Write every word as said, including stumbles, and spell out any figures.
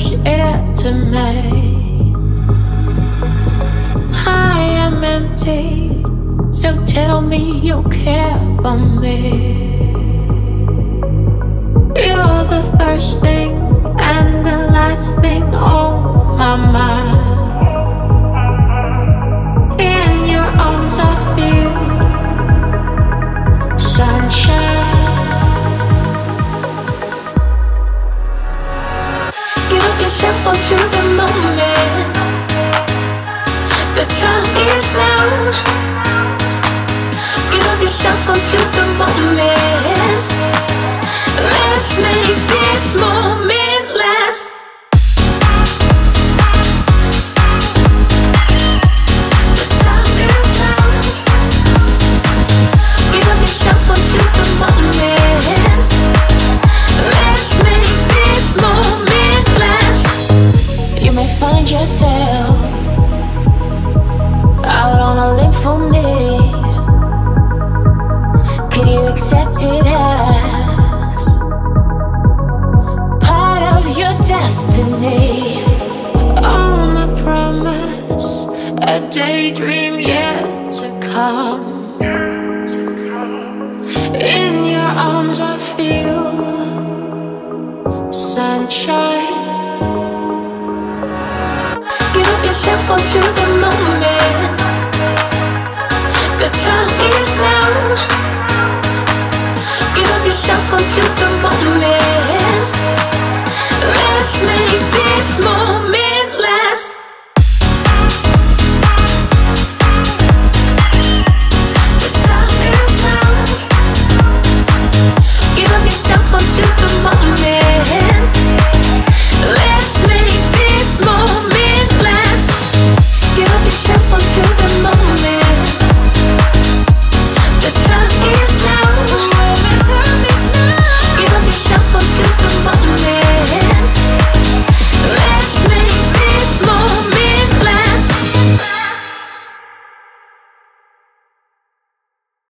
fresh air to me. I am empty, so tell me you care for me. You're the first thing and the last thing on my mind. In your arms I feel sunshine. Yourself onto the moment. The time is now. Give up yourself onto the moment. Let's make this moment last. The time is now. Give up yourself onto the moment. Let's make this moment. You may find yourself out on a limb for me. Can you accept it as part of your destiny? On a promise, a daydream yet to come. In your arms I feel sunshine. Give yourself onto the moment. The time is now. Give yourself onto the moment. Let's make this moment last. The time is now. Give yourself onto